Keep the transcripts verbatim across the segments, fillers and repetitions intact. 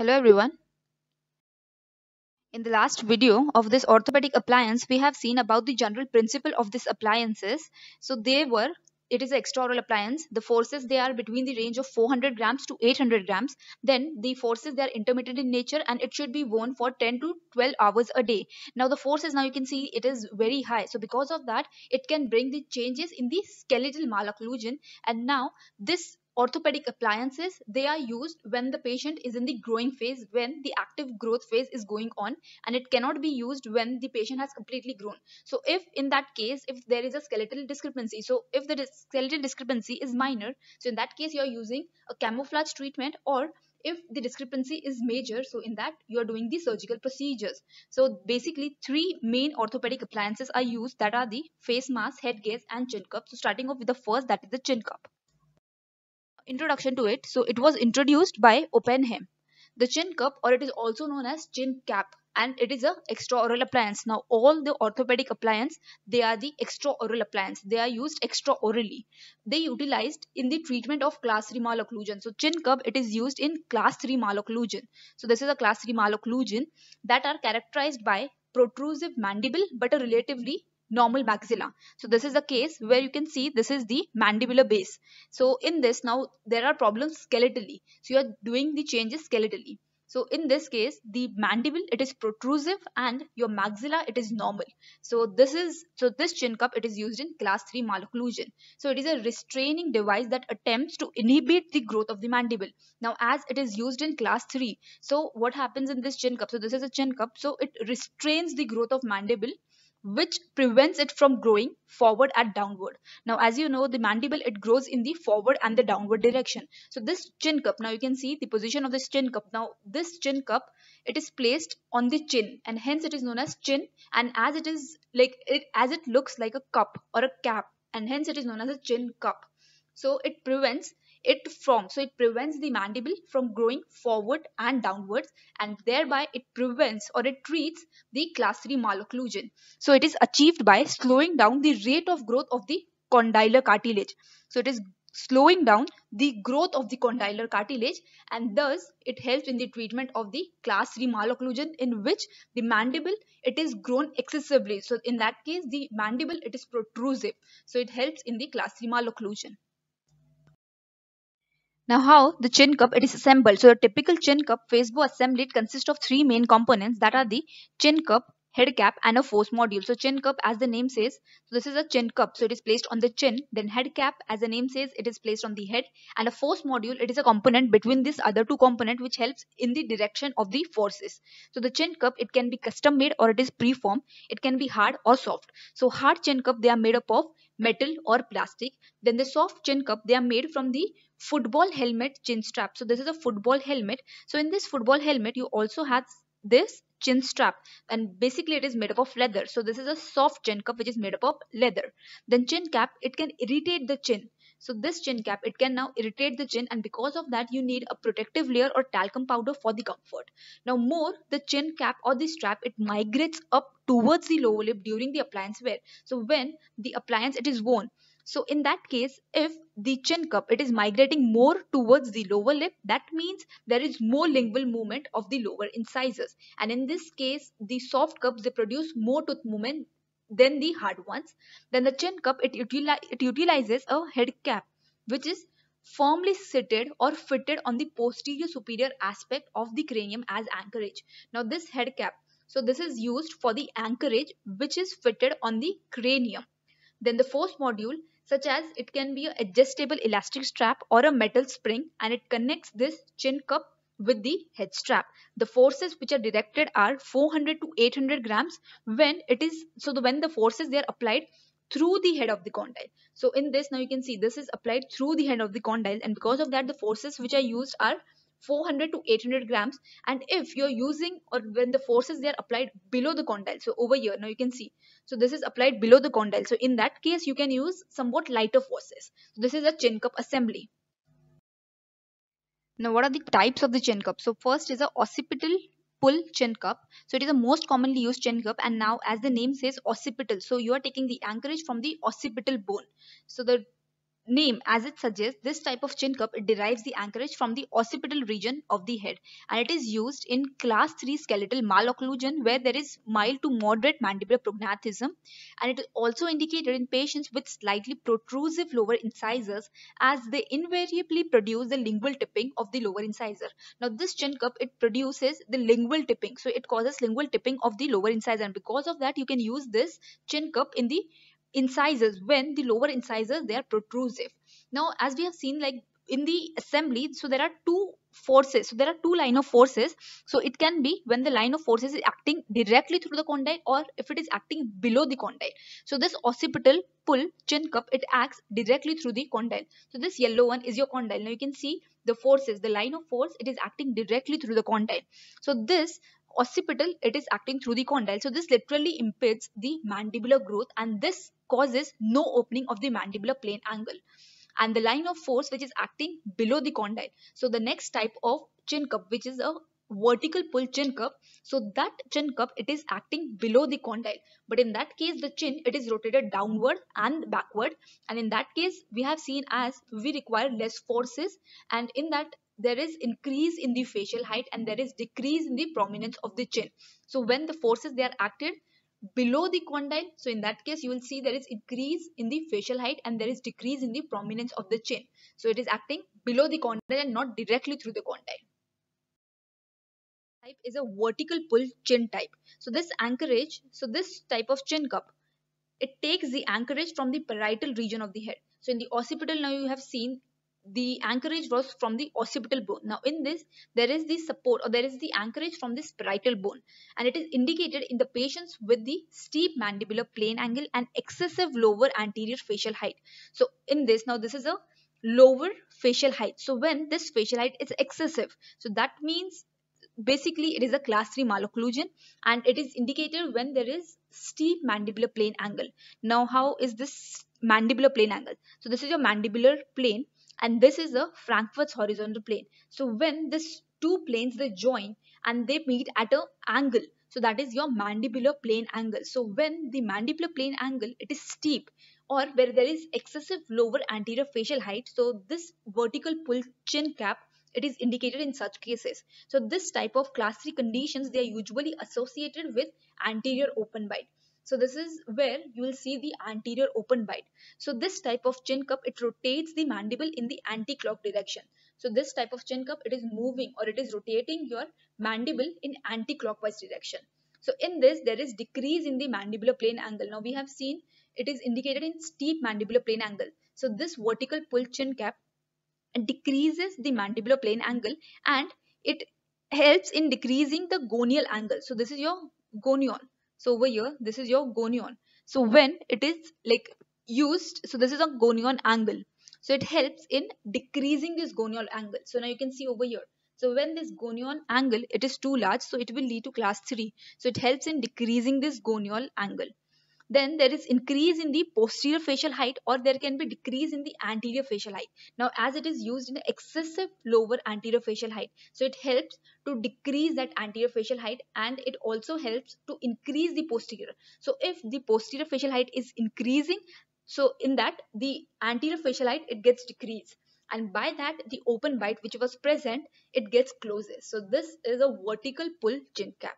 Hello everyone. In the last video of this orthopedic appliance, we have seen about the general principle of these appliances. So they were, it is an extraoral appliance. The forces, they are between the range of four hundred grams to eight hundred grams. Then the forces, they are intermittent in nature and it should be worn for ten to twelve hours a day. Now the forces, now you can see it is very high. So because of that, it can bring the changes in the skeletal malocclusion. And now this orthopedic appliances, they are used when the patient is in the growing phase, when the active growth phase is going on, and it cannot be used when the patient has completely grown. So if in that case, if there is a skeletal discrepancy, so if the dis skeletal discrepancy is minor, so in that case you are using a camouflage treatment, or if the discrepancy is major, so in that you are doing the surgical procedures. So basically three main orthopedic appliances are used, that are the face mask, headgears and chin cup. So starting off with the first, that is the chin cup. Introduction to it. So it was introduced by Oppenheim. The chin cup, or it is also known as chin cap, and it is a extraoral appliance. Now all the orthopedic appliance, they are the extraoral appliance. They are used extraorally. They utilized in the treatment of class three malocclusion. So chin cup, it is used in class three malocclusion. So this is a class three malocclusion that are characterized by protrusive mandible but a relatively normal maxilla. So this is the case where you can see this is the mandibular base. So in this, now there are problems skeletally. So you are doing the changes skeletally. So in this case, the mandible, it is protrusive and your maxilla, it is normal. So this is, so this chin cup, it is used in class three malocclusion. So it is a restraining device that attempts to inhibit the growth of the mandible. Now as it is used in class three, so what happens in this chin cup? So this is a chin cup. So it restrains the growth of mandible, which prevents it from growing forward and downward. Now as you know, the mandible, it grows in the forward and the downward direction. So this chin cup, now you can see the position of this chin cup. Now this chin cup, it is placed on the chin, and hence it is known as chin, and as it is like it as it looks like a cup or a cap, and hence it is known as a chin cup. So it prevents it from so it prevents the mandible from growing forward and downwards, and thereby it prevents or it treats the class three malocclusion. So it is achieved by slowing down the rate of growth of the condylar cartilage. So it is slowing down the growth of the condylar cartilage, and thus it helps in the treatment of the class three malocclusion, in which the mandible, it is grown excessively. So in that case, the mandible, it is protrusive. So it helps in the class three malocclusion. Now how the chin cup, it is assembled. So a typical chin cup Facebook assembly, it consists of three main components, that are the chin cup, head cap and a force module. So chin cup, as the name says, so this is a chin cup. So it is placed on the chin. Then head cap, as the name says, it is placed on the head. And a force module, it is a component between these other two components which helps in the direction of the forces. So the chin cup, it can be custom made or it is preformed. It can be hard or soft. So hard chin cup, they are made up of metal or plastic. Then the soft chin cup, they are made from the football helmet chin strap. So this is a football helmet. So in this football helmet, you also have this chin strap, and basically it is made up of leather. So this is a soft chin cup which is made up of leather. Then chin cap, it can irritate the chin. So this chin cap, it can now irritate the chin, and because of that you need a protective layer or talcum powder for the comfort. Now more, the chin cap or the strap, it migrates up towards the lower lip during the appliance wear. So when the appliance, it is worn, so in that case, if the chin cup, it is migrating more towards the lower lip, that means there is more lingual movement of the lower incisors. And in this case, the soft cups, they produce more tooth movement than the hard ones. Then the chin cup, it, utili it utilizes a head cap, which is firmly seated or fitted on the posterior superior aspect of the cranium as anchorage. Now this head cap, so this is used for the anchorage, which is fitted on the cranium. Then the force module, such as it can be an adjustable elastic strap or a metal spring, and it connects this chin cup with the head strap. The forces which are directed are four hundred to eight hundred grams when it is, so the, when the forces, they are applied through the head of the condyle. So in this, now you can see this is applied through the head of the condyle, and because of that the forces which are used are four hundred to eight hundred grams. And if you're using, or when the forces, they are applied below the condyle, so over here, now you can see, so this is applied below the condyle. So in that case you can use somewhat lighter forces. So this is a chin cup assembly. Now what are the types of the chin cup? So first is a occipital pull chin cup. So it is the most commonly used chin cup, and now as the name says, occipital, so you are taking the anchorage from the occipital bone. So the name, as it suggests, this type of chin cup derives the anchorage from the occipital region of the head, and it is used in class three skeletal malocclusion where there is mild to moderate mandibular prognathism, and it is also indicated in patients with slightly protrusive lower incisors as they invariably produce the lingual tipping of the lower incisor. Now this chin cup, it produces the lingual tipping, so it causes lingual tipping of the lower incisor, and because of that you can use this chin cup in the incisors when the lower incisors, they are protrusive. Now as we have seen, like in the assembly, so there are two forces, so there are two line of forces, so it can be when the line of forces is acting directly through the condyle or if it is acting below the condyle. So this occipital pull chin cup, it acts directly through the condyle. So this yellow one is your condyle. Now you can see the forces, the line of force, it is acting directly through the condyle. So this occipital, it is acting through the condyle. So this literally impedes the mandibular growth, and this causes no opening of the mandibular plane angle, and the line of force which is acting below the condyle. So the next type of chin cup, which is a vertical pull chin cup, so that chin cup, it is acting below the condyle, but in that case the chin, it is rotated downward and backward, and in that case we have seen as we require less forces, and in that there is increase in the facial height and there is decrease in the prominence of the chin. So when the forces, they are acted below the condyle, so in that case you will see there is increase in the facial height and there is decrease in the prominence of the chin. So it is acting below the condyle and not directly through the condyle. Type is a vertical pull chin type. So this anchorage, so this type of chin cup, it takes the anchorage from the parietal region of the head. So in the occipital, now you have seen the anchorage was from the occipital bone. Now in this, there is the support or there is the anchorage from the parietal bone, and it is indicated in the patients with the steep mandibular plane angle and excessive lower anterior facial height. So in this, now this is a lower facial height. So when this facial height is excessive, so that means basically it is a class three malocclusion, and it is indicated when there is steep mandibular plane angle. Now how is this mandibular plane angle? So this is your mandibular plane, and this is a Frankfurt's horizontal plane. So when these two planes, they join and they meet at an angle, so that is your mandibular plane angle. So when the mandibular plane angle, it is steep or where there is excessive lower anterior facial height, so this vertical pull chin cap, it is indicated in such cases. So this type of class three conditions, they are usually associated with anterior open bite. So this is where you will see the anterior open bite. So this type of chin cup, it rotates the mandible in the anti-clock direction. So this type of chin cup, it is moving or it is rotating your mandible in anti-clockwise direction. So in this, there is decrease in the mandibular plane angle. Now we have seen it is indicated in steep mandibular plane angle. So this vertical pull chin cap decreases the mandibular plane angle, and it helps in decreasing the gonial angle. So this is your gonion. So over here, this is your gonion. So when it is like used, so this is a gonion angle. So it helps in decreasing this gonial angle. So now you can see over here. So when this gonion angle, it is too large, so it will lead to class three. So it helps in decreasing this gonial angle. Then there is increase in the posterior facial height, or there can be decrease in the anterior facial height. Now as it is used in excessive lower anterior facial height, so it helps to decrease that anterior facial height, and it also helps to increase the posterior. So if the posterior facial height is increasing, so in that the anterior facial height, it gets decreased, and by that the open bite which was present, it gets closes. So this is a vertical pull chin cap.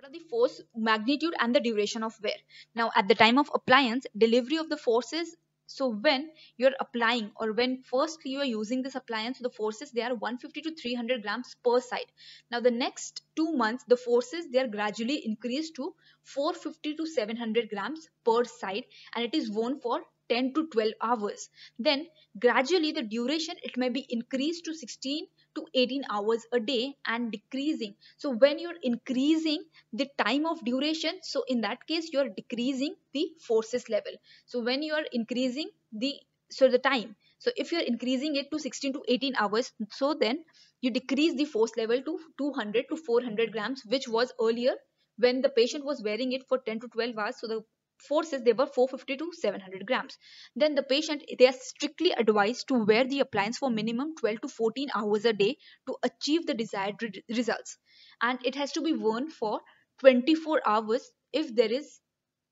What are the force, magnitude and the duration of wear? Now at the time of appliance, delivery of the forces, so when you're applying or when first you are using this appliance, the forces, they are one hundred fifty to three hundred grams per side. Now the next two months, the forces, they are gradually increased to four hundred fifty to seven hundred grams per side, and it is worn for ten to twelve hours. Then gradually the duration, it may be increased to sixteen to eighteen hours a day and decreasing. So when you're increasing the time of duration, so in that case you're decreasing the forces level. So when you're increasing the, so the time, so if you're increasing it to sixteen to eighteen hours, so then you decrease the force level to two hundred to four hundred grams, which was earlier when the patient was wearing it for ten to twelve hours. So the forces, they were four hundred fifty to seven hundred grams. Then the patient, they are strictly advised to wear the appliance for minimum twelve to fourteen hours a day to achieve the desired re results, and it has to be worn for twenty-four hours if there is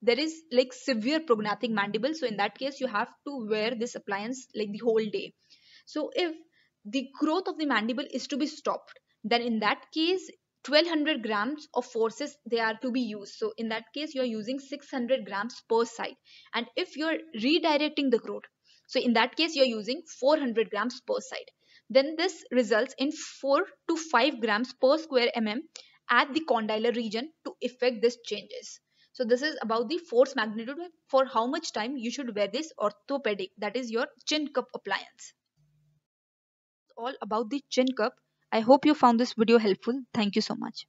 there is like severe prognathic mandible. So in that case, you have to wear this appliance like the whole day. So if the growth of the mandible is to be stopped, then in that case, twelve hundred grams of forces they are to be used. So in that case, you are using six hundred grams per side. And if you are redirecting the growth, so in that case, you are using four hundred grams per side. Then this results in four to five grams per square mm at the condylar region to effect these changes. So this is about the force magnitude for how much time you should wear this orthopedic, that is your chin cup appliance. All about the chin cup. I hope you found this video helpful. Thank you so much.